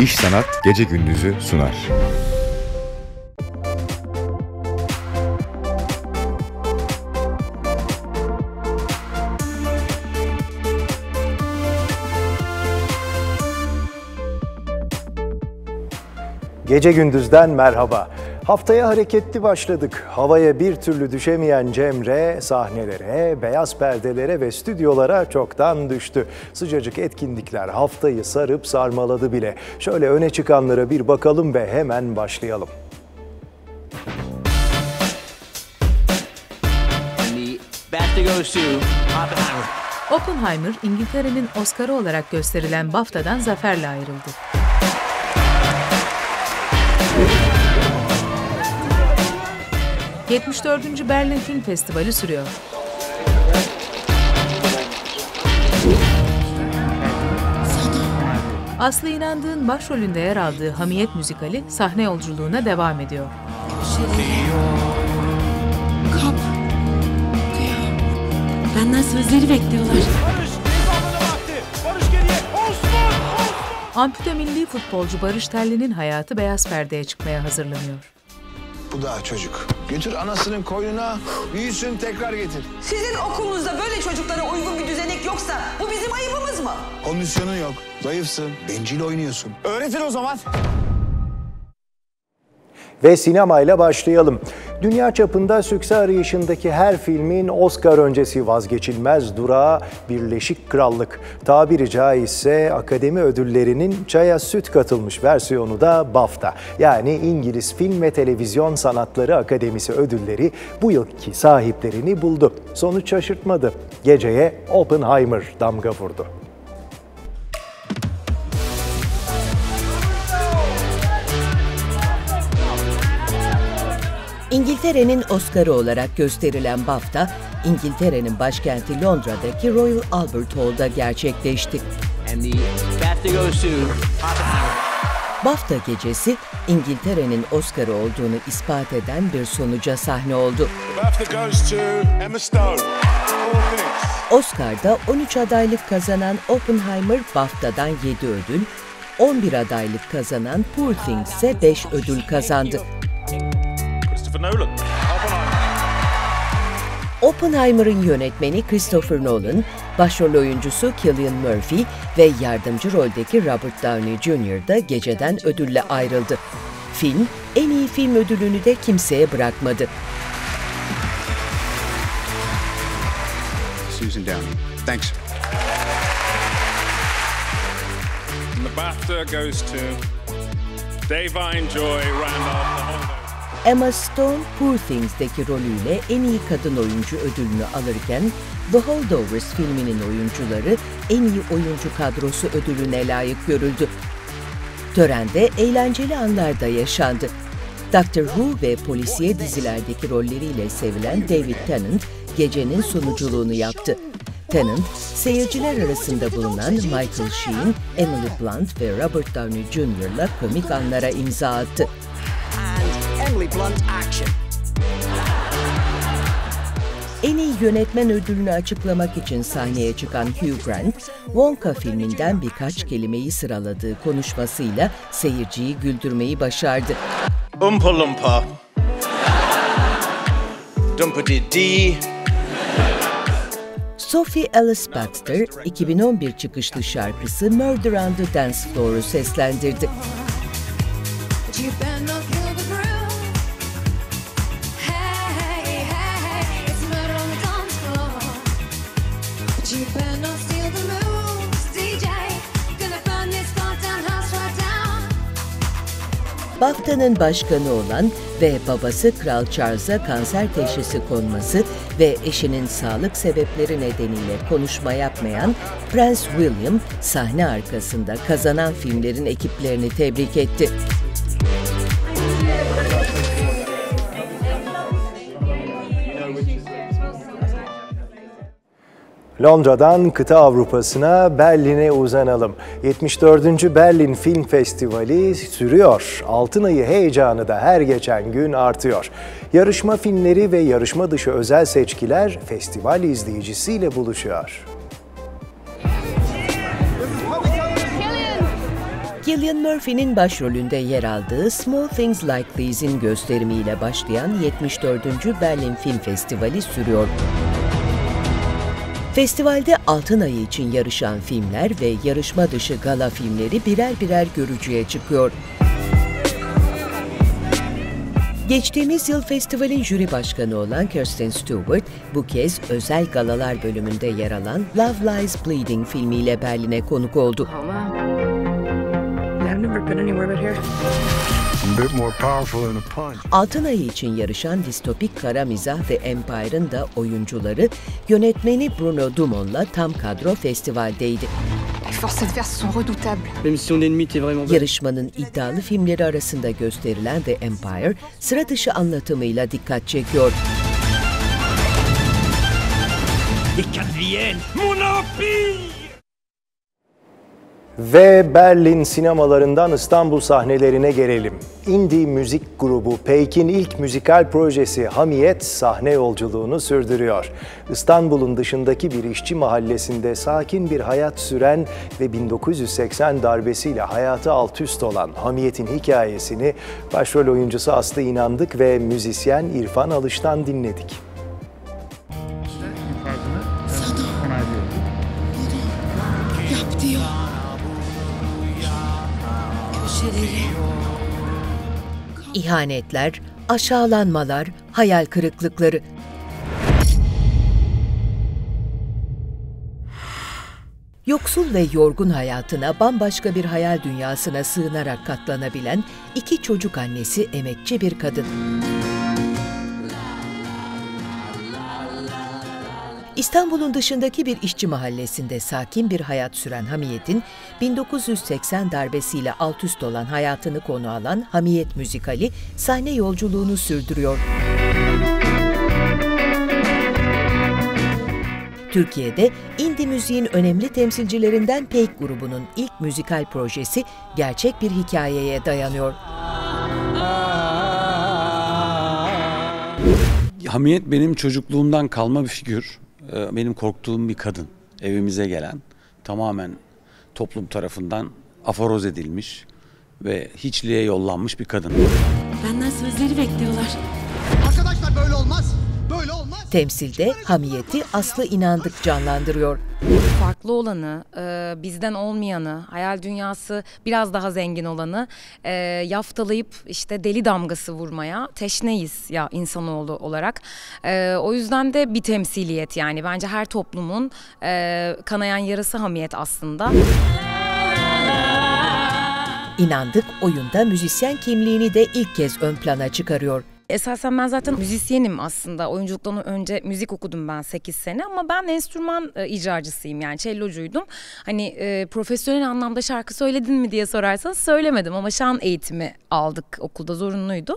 İş Sanat Gece Gündüz'ü sunar. Gece Gündüz'den merhaba. Haftaya hareketli başladık. Havaya bir türlü düşemeyen Cemre sahnelere, beyaz perdelere ve stüdyolara çoktan düştü. Sıcacık etkinlikler haftayı sarıp sarmaladı bile. Şöyle öne çıkanlara bir bakalım ve hemen başlayalım. Oppenheimer, İngiltere'nin Oscar'ı olarak gösterilen BAFTA'dan zaferle ayrıldı. ...74. Berlin Film Festivali sürüyor. Aslı İnandık'ın başrolünde yer aldığı Hamiyet müzikali sahne yolculuğuna devam ediyor. Benden sözleri bekliyorlar. Ampute milli futbolcu Barış Telli'nin hayatı beyaz perdeye çıkmaya hazırlanıyor. Bu daha çocuk. Götür anasının koynuna, büyüsün tekrar getir. Sizin okulunuzda böyle çocuklara uygun bir düzenek yoksa bu bizim ayıbımız mı? Kondisyonun yok, zayıfsın, bencil oynuyorsun. Öğretin o zaman. Ve sinemayla başlayalım. Dünya çapında sükse arayışındaki her filmin Oscar öncesi vazgeçilmez durağı Birleşik Krallık. Tabiri caizse akademi ödüllerinin çaya süt katılmış versiyonu da BAFTA. Yani İngiliz Film ve Televizyon Sanatları Akademisi ödülleri bu yılki sahiplerini buldu. Sonuç şaşırtmadı. Geceye Oppenheimer damga vurdu. İngiltere'nin Oscar'ı olarak gösterilen BAFTA, İngiltere'nin başkenti Londra'daki Royal Albert Hall'da gerçekleşti. BAFTA gecesi, İngiltere'nin Oscar'ı olduğunu ispat eden bir sonuca sahne oldu. Oscar'da 13 adaylık kazanan Oppenheimer, BAFTA'dan 7 ödül, 11 adaylık kazanan Poor Things ise 5 ödül kazandı. Oppenheimer'ın yönetmeni Christopher Nolan, başrol oyuncusu Cillian Murphy ve yardımcı roldeki Robert Downey Jr. da geceden ödülle ayrıldı. Film, en iyi film ödülünü de kimseye bırakmadı. Susan Downey, thanks. And the BAFTA goes to Da'Vine Joy Randolph. Emma Stone, Poor Things'deki rolüyle en iyi kadın oyuncu ödülünü alırken, The Holdovers filminin oyuncuları en iyi oyuncu kadrosu ödülüne layık görüldü. Törende eğlenceli anlar da yaşandı. Doctor Who ve polisiye dizilerdeki rolleriyle sevilen David Tennant, gecenin sunuculuğunu yaptı. Tennant, seyirciler arasında bulunan Michael Sheen, Emily Blunt ve Robert Downey Jr.'la komik anlara imza attı. En iyi yönetmen ödülünü açıklamak için sahneye çıkan Hugh Grant, Wonka filminden birkaç kelimeyi sıraladığı konuşmasıyla seyirciyi güldürmeyi başardı. Umpa lumpa. Dumpity-dee. Sophie Ellis-Bextor, 2011 çıkışlı şarkısı Murder on the Dance Floor'u seslendirdi. BAFTA'nın başkanı olan ve babası Kral Charles'a kanser teşhisi konması ve eşinin sağlık sebepleri nedeniyle konuşma yapmayan Prince William, sahne arkasında kazanan filmlerin ekiplerini tebrik etti. Londra'dan kıta Avrupa'sına, Berlin'e uzanalım. 74. Berlin Film Festivali sürüyor. Altın Ayı heyecanı da her geçen gün artıyor. Yarışma filmleri ve yarışma dışı özel seçkiler festival izleyicisiyle buluşuyor. Cillian Murphy'nin başrolünde yer aldığı Small Things Like These'in gösterimiyle başlayan 74. Berlin Film Festivali sürüyor. Festivalde Altın Ayı için yarışan filmler ve yarışma dışı gala filmleri birer birer görücüye çıkıyor. Geçtiğimiz yıl festivalin jüri başkanı olan Kirsten Stewart, bu kez özel galalar bölümünde yer alan Love Lies Bleeding filmiyle Berlin'e konuk oldu. Altın Ayı için yarışan distopik kara mizah ve Empire'ın da oyuncuları, yönetmeni Bruno Dumont'la tam kadro festivaldeydi. Yarışmanın iddialı filmleri arasında gösterilen The Empire, sıra dışı anlatımıyla dikkat çekiyor. Ve Berlin sinemalarından İstanbul sahnelerine gelelim. Indie müzik grubu Peyk'in ilk müzikal projesi Hamiyet sahne yolculuğunu sürdürüyor. İstanbul'un dışındaki bir işçi mahallesinde sakin bir hayat süren ve 1980 darbesiyle hayatı alt üst olan Hamiyet'in hikayesini başrol oyuncusu Aslı İnandık ve müzisyen İrfan Alış'tan dinledik. İhanetler, aşağılanmalar, hayal kırıklıkları. Yoksul ve yorgun hayatına bambaşka bir hayal dünyasına sığınarak katlanabilen iki çocuk annesi emekçi bir kadın. İstanbul'un dışındaki bir işçi mahallesinde sakin bir hayat süren Hamiyet'in 1980 darbesiyle alt üst olan hayatını konu alan Hamiyet müzikali sahne yolculuğunu sürdürüyor. Türkiye'de indie müziğin önemli temsilcilerinden Peyk grubunun ilk müzikal projesi gerçek bir hikayeye dayanıyor. Hamiyet benim çocukluğumdan kalma bir figür. Benim korktuğum bir kadın, evimize gelen, tamamen toplum tarafından aforoz edilmiş ve hiçliğe yollanmış bir kadın. Benden sözleri bekliyorlar. Arkadaşlar böyle olmaz, böyle olmaz. Temsilde Hamiyet'i Aslı İnandık canlandırıyor. Farklı olanı, bizden olmayanı, hayal dünyası biraz daha zengin olanı yaftalayıp işte deli damgası vurmaya teşneyiz ya insanoğlu olarak. O yüzden de bir temsiliyet yani. Bence her toplumun kanayan yarası Hamiyet aslında. İnandık oyunda müzisyen kimliğini de ilk kez ön plana çıkarıyor. Esasen ben zaten müzisyenim aslında. Oyunculuktan önce müzik okudum ben 8 sene ama ben enstrüman icracısıyım yani cellocuydum. Hani profesyonel anlamda şarkı söyledin mi diye sorarsanız söylemedim ama şan eğitimi aldık okulda zorunluydu.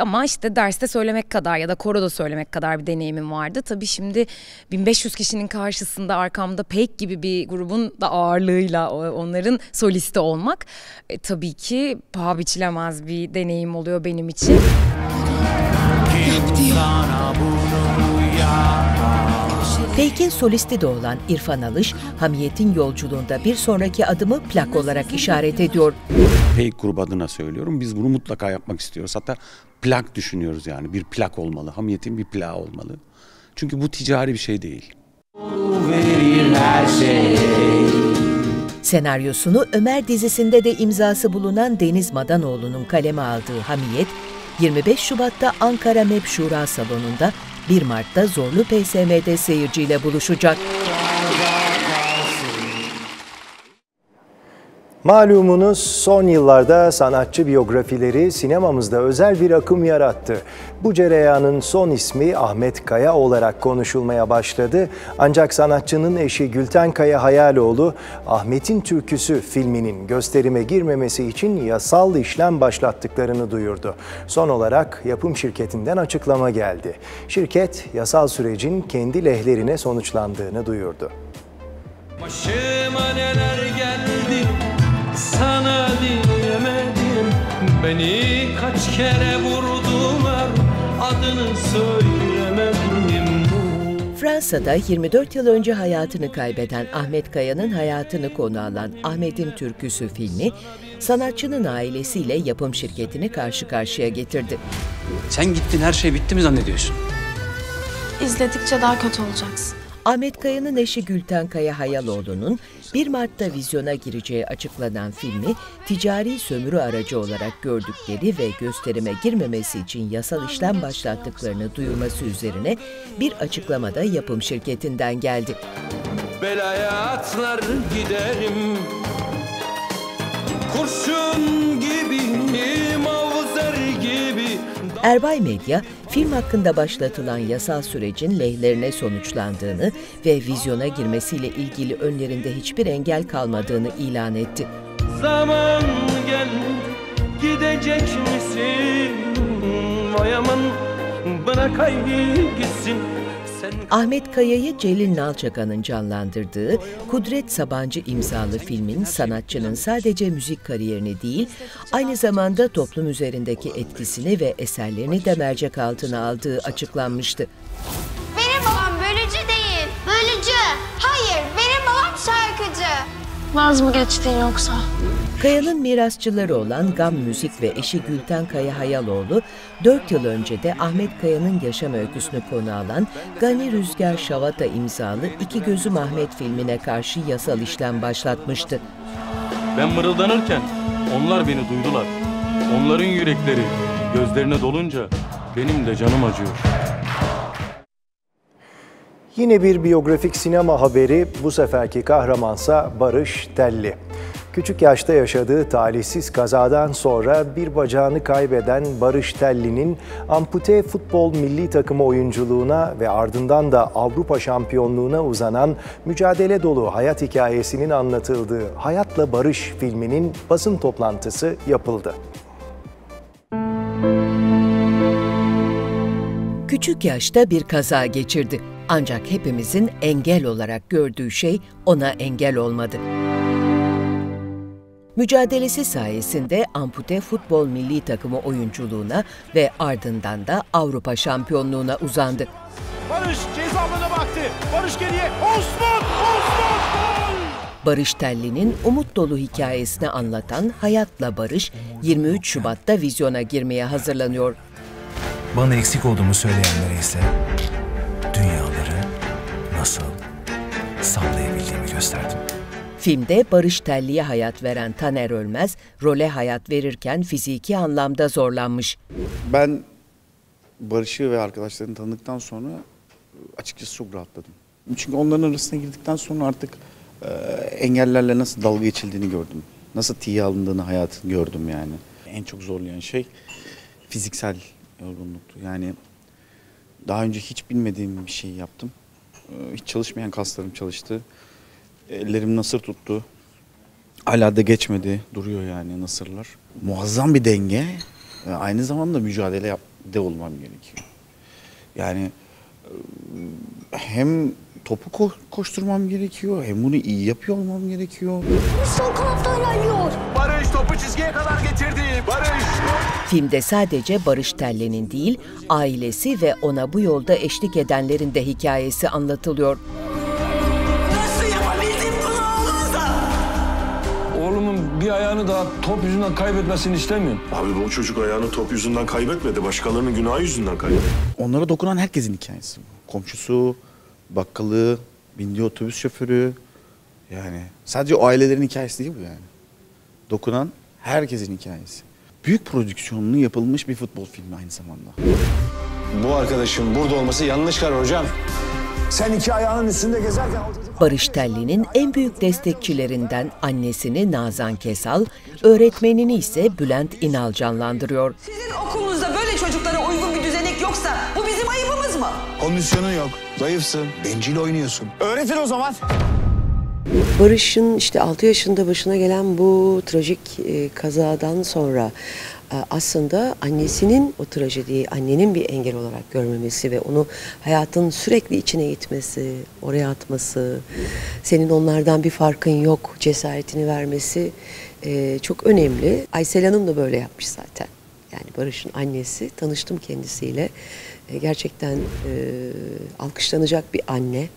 Ama işte derste söylemek kadar ya da koroda söylemek kadar bir deneyimim vardı. Tabii şimdi 1500 kişinin karşısında arkamda Peyk gibi bir grubun da ağırlığıyla onların solisti olmak tabii ki paha biçilemez bir deneyim oluyor benim için. Peyk'in solisti de olan İrfan Alış, Hamiyet'in yolculuğunda bir sonraki adımı plak olarak işaret ediyor. Peyk grubu adına söylüyorum, biz bunu mutlaka yapmak istiyoruz. Hatta plak düşünüyoruz yani, bir plak olmalı, Hamiyet'in bir plağı olmalı. Çünkü bu ticari bir şey değil. Senaryosunu Ömer dizisinde de imzası bulunan Deniz Madanoğlu'nun kaleme aldığı Hamiyet, 25 Şubat'ta Ankara MEP Şura Salonu'nda, 1 Mart'ta Zorlu PSM'de seyirciyle buluşacak. Malumunuz son yıllarda sanatçı biyografileri sinemamızda özel bir akım yarattı. Bu cereyanın son ismi Ahmet Kaya olarak konuşulmaya başladı. Ancak sanatçının eşi Gülten Kaya Hayaloğlu, Ahmet'in Türküsü filminin gösterime girmemesi için yasal işlem başlattıklarını duyurdu. Son olarak yapım şirketinden açıklama geldi. Şirket yasal sürecin kendi lehlerine sonuçlandığını duyurdu. Başıma neler geldi? Sana diyemedim, beni kaç kere vurdular, adını söylemedim. Fransa'da 24 yıl önce hayatını kaybeden Ahmet Kaya'nın hayatını konu alan Ahmet'in Türküsü filmi, sanatçının ailesiyle yapım şirketini karşı karşıya getirdi. Sen gittin, her şey bitti mi zannediyorsun? İzledikçe daha kötü olacaksın. Ahmet Kaya'nın eşi Gülten Kaya Hayaloğlu'nun 1 Mart'ta vizyona gireceği açıklanan filmi, ticari sömürü aracı olarak gördükleri ve gösterime girmemesi için yasal işlem başlattıklarını duyurması üzerine bir açıklamada yapım şirketinden geldi. Belaya atlar giderim, kurşun gibiyim, avuzlar gibi. Erbay Medya, film hakkında başlatılan yasal sürecin lehlerine sonuçlandığını ve vizyona girmesiyle ilgili önlerinde hiçbir engel kalmadığını ilan etti. Zaman gel, gidecek misin? Vay aman, bırakay gitsin. Ahmet Kaya'yı Celil Nalçakan'ın canlandırdığı Kudret Sabancı imzalı filmin sanatçının sadece müzik kariyerini değil, aynı zamanda toplum üzerindeki etkisini ve eserlerini de mercek altına aldığı açıklanmıştı. Benim babam bölücü değil, bölücü. Hayır, benim babam şarkıcı. Vaz mı geçtin yoksa? Kaya'nın mirasçıları olan Gam Müzik ve eşi Gülten Kaya Hayaloğlu, 4 yıl önce de Ahmet Kaya'nın yaşam öyküsünü konu alan Gani Rüzgar Şavata imzalı İki Gözüm Ahmet filmine karşı yasal işlem başlatmıştı. Ben mırıldanırken onlar beni duydular. Onların yürekleri gözlerine dolunca benim de canım acıyor. Yine bir biyografik sinema haberi, bu seferki kahramansa Barış Telli. Küçük yaşta yaşadığı talihsiz kazadan sonra bir bacağını kaybeden Barış Telli'nin ampute futbol milli takımı oyunculuğuna ve ardından da Avrupa şampiyonluğuna uzanan mücadele dolu hayat hikayesinin anlatıldığı Hayatla Barış filminin basın toplantısı yapıldı. Küçük yaşta bir kaza geçirdi. Ancak hepimizin engel olarak gördüğü şey ona engel olmadı. Mücadelesi sayesinde ampute futbol milli takımı oyunculuğuna ve ardından da Avrupa şampiyonluğuna uzandı. Barış ceza alanına baktı. Barış geriye. Osman! Barış Telli'nin umut dolu hikayesini anlatan Hayatla Barış 23 Şubat'ta vizyona girmeye hazırlanıyor. Bana eksik olduğumu söyleyenlere ise dünyaları nasıl sallayabildiğimi gösterdim. Filmde Barış Telli'ye hayat veren Taner Ölmez, role hayat verirken fiziki anlamda zorlanmış. Ben Barış'ı ve arkadaşlarını tanıdıktan sonra açıkçası çok rahatladım. Çünkü onların arasına girdikten sonra artık engellerle nasıl dalga geçildiğini gördüm. Nasıl tiye alındığını, hayatını gördüm yani. En çok zorlayan şey fiziksel yorgunluktu. Yani daha önce hiç bilmediğim bir şey yaptım. Hiç çalışmayan kaslarım çalıştı. Ellerim nasır tuttu. Hala da geçmedi. Duruyor yani nasırlar. Muazzam bir denge. Aynı zamanda mücadele de olmam gerekiyor. Yani hem topu koşturmam gerekiyor, hem bunu iyi yapıyor olmam gerekiyor. Sol kanattan geliyor. Barış topu çizgiye kadar getirdi. Barış. Filmde sadece Barış Telli'nin değil, ailesi ve ona bu yolda eşlik edenlerin de hikayesi anlatılıyor. Bir ayağını daha top yüzünden kaybetmesini istemiyorum. Abi bu çocuk ayağını top yüzünden kaybetmedi. Başkalarının günahı yüzünden kaybetti. Onlara dokunan herkesin hikayesi bu. Komşusu, bakkalı, bindiği otobüs şoförü. Yani sadece o ailelerin hikayesi değil bu yani. Dokunan herkesin hikayesi. Büyük prodüksiyonlu yapılmış bir futbol filmi aynı zamanda. Bu arkadaşın burada olması yanlış karar hocam. Sen iki ayağının üstünde gezerken... Barış Telli'nin en büyük destekçilerinden annesini Nazan Kesal, öğretmenini ise Bülent İnal canlandırıyor. Sizin okulunuzda böyle çocuklara uygun bir düzenek yoksa bu bizim ayıbımız mı? Kondisyonun yok, zayıfsın, bencil oynuyorsun. Öğretin o zaman. Barış'ın işte 6 yaşında başına gelen bu trajik kazadan sonra aslında annesinin o trajediyi annenin bir engel olarak görmemesi ve onu hayatın sürekli içine itmesi, oraya atması, senin onlardan bir farkın yok cesaretini vermesi çok önemli. Aysel Hanım da böyle yapmış zaten. Yani Barış'ın annesi, tanıştım kendisiyle. gerçekten alkışlanacak bir anne.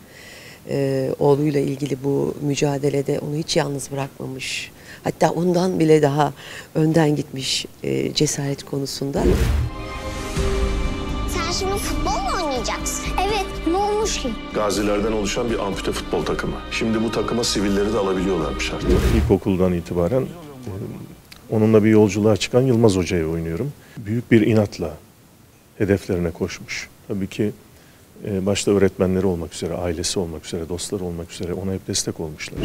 Oğluyla ilgili bu mücadelede onu hiç yalnız bırakmamış. Hatta ondan bile daha önden gitmiş cesaret konusunda. Sen şimdi futbol mu oynayacaksın? Evet, ne olmuş ki? Gazilerden oluşan bir ampute futbol takımı. Şimdi bu takıma sivilleri de alabiliyorlarmış artık. İlkokuldan itibaren onunla bir yolculuğa çıkan Yılmaz Hoca'ya oynuyorum. Büyük bir inatla hedeflerine koşmuş. Tabii ki başta öğretmenleri olmak üzere, ailesi olmak üzere, dostları olmak üzere ona hep destek olmuşlar.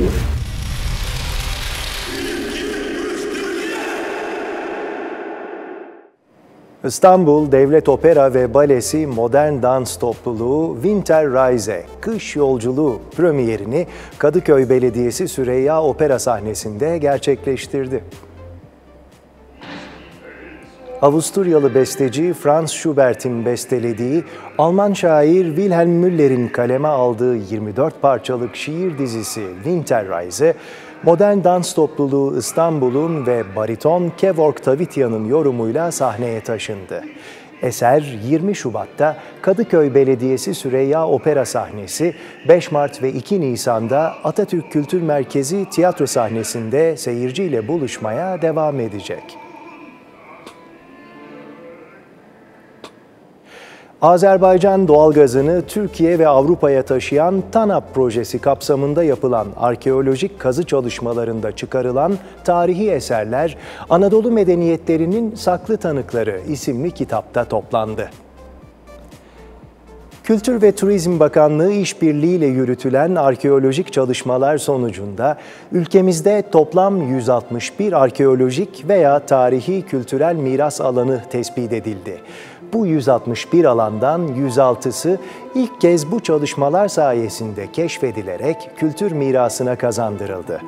İstanbul Devlet Opera ve Balesi Modern Dans Topluluğu Winterreise, Kış Yolculuğu premierini Kadıköy Belediyesi Süreyya Opera sahnesinde gerçekleştirdi. Avusturyalı besteci Franz Schubert'in bestelediği, Alman şair Wilhelm Müller'in kaleme aldığı 24 parçalık şiir dizisi Winterreise, Modern Dans Topluluğu İstanbul'un ve bariton Kevork Tavitian'ın yorumuyla sahneye taşındı. Eser 20 Şubat'ta Kadıköy Belediyesi Süreyya Opera sahnesi, 5 Mart ve 2 Nisan'da Atatürk Kültür Merkezi tiyatro sahnesinde seyirciyle buluşmaya devam edecek. Azerbaycan doğalgazını Türkiye ve Avrupa'ya taşıyan TANAP projesi kapsamında yapılan arkeolojik kazı çalışmalarında çıkarılan tarihi eserler, Anadolu Medeniyetlerinin Saklı Tanıkları isimli kitapta toplandı. Kültür ve Turizm Bakanlığı işbirliğiyle yürütülen arkeolojik çalışmalar sonucunda ülkemizde toplam 161 arkeolojik veya tarihi kültürel miras alanı tespit edildi. Bu 161 alandan 106'sı ilk kez bu çalışmalar sayesinde keşfedilerek kültür mirasına kazandırıldı.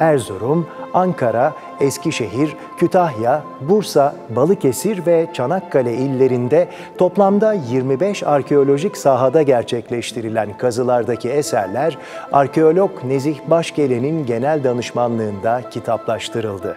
Erzurum, Ankara, Eskişehir, Kütahya, Bursa, Balıkesir ve Çanakkale illerinde toplamda 25 arkeolojik sahada gerçekleştirilen kazılardaki eserler, arkeolog Nezih Başgelen'in genel danışmanlığında kitaplaştırıldı.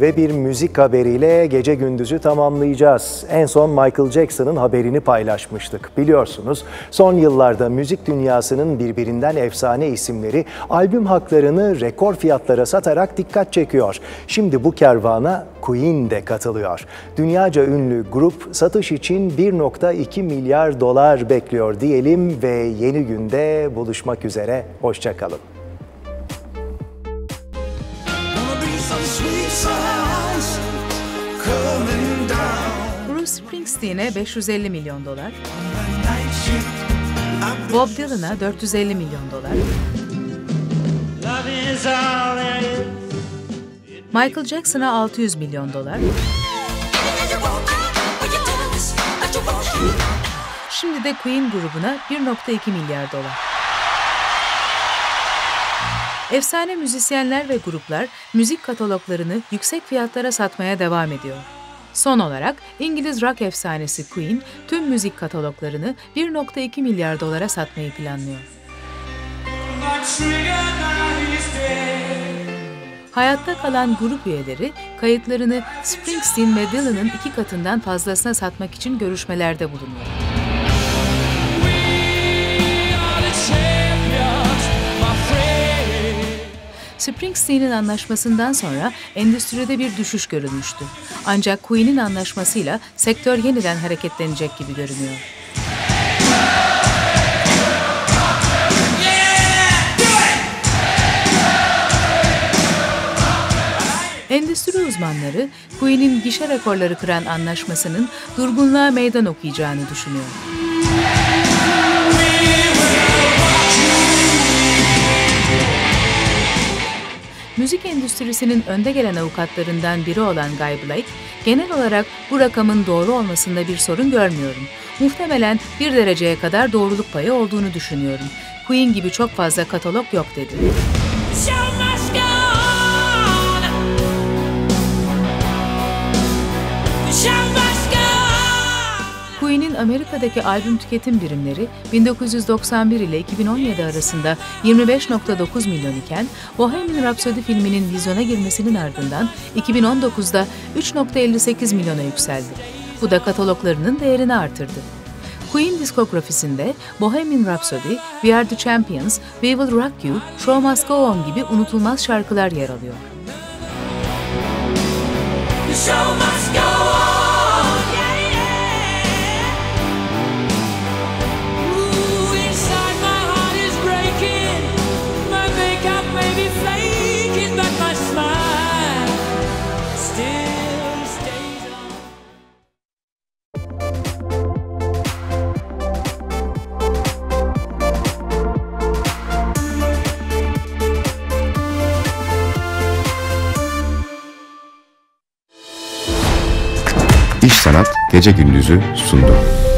Ve bir müzik haberiyle gece gündüzü tamamlayacağız. En son Michael Jackson'ın haberini paylaşmıştık. Biliyorsunuz, son yıllarda müzik dünyasının birbirinden efsane isimleri albüm haklarını rekor fiyatlara satarak dikkat çekiyor. Şimdi bu kervana Queen de katılıyor. Dünyaca ünlü grup satış için 1,2 milyar dolar bekliyor diyelim ve yeni günde buluşmak üzere. Hoşça kalın. Bruce Springsteen'e 550 milyon dolar, Bob Dylan'a 450 milyon dolar, Michael Jackson'a 600 milyon dolar. Şimdi de Queen grubuna 1,2 milyar dolar. Efsane müzisyenler ve gruplar müzik kataloglarını yüksek fiyatlara satmaya devam ediyor. Son olarak İngiliz rock efsanesi Queen tüm müzik kataloglarını 1,2 milyar dolara satmayı planlıyor. Hayatta kalan grup üyeleri kayıtlarını Springsteen ve Dylan'ın 2 katından fazlasına satmak için görüşmelerde bulunuyor. Springsteen'in anlaşmasından sonra endüstride bir düşüş görülmüştü. Ancak Queen'in anlaşmasıyla sektör yeniden hareketlenecek gibi görünüyor. Endüstri uzmanları Queen'in gişe rekorları kıran anlaşmasının durgunluğa meydan okuyacağını düşünüyor. Müzik endüstrisinin önde gelen avukatlarından biri olan Guy Blake, genel olarak bu rakamın doğru olmasında bir sorun görmüyorum. Muhtemelen 1 dereceye kadar doğruluk payı olduğunu düşünüyorum. Queen gibi çok fazla katalog yok dedi. Queen'in Amerika'daki albüm tüketim birimleri 1991 ile 2017 arasında 25.9 milyon iken, Bohemian Rhapsody filminin vizyona girmesinin ardından 2019'da 3.58 milyona yükseldi. Bu da kataloglarının değerini artırdı. Queen diskografisinde Bohemian Rhapsody, We Are The Champions, We Will Rock You, Show Must Go On gibi unutulmaz şarkılar yer alıyor. İş Sanat Gece Gündüz'ü sundu.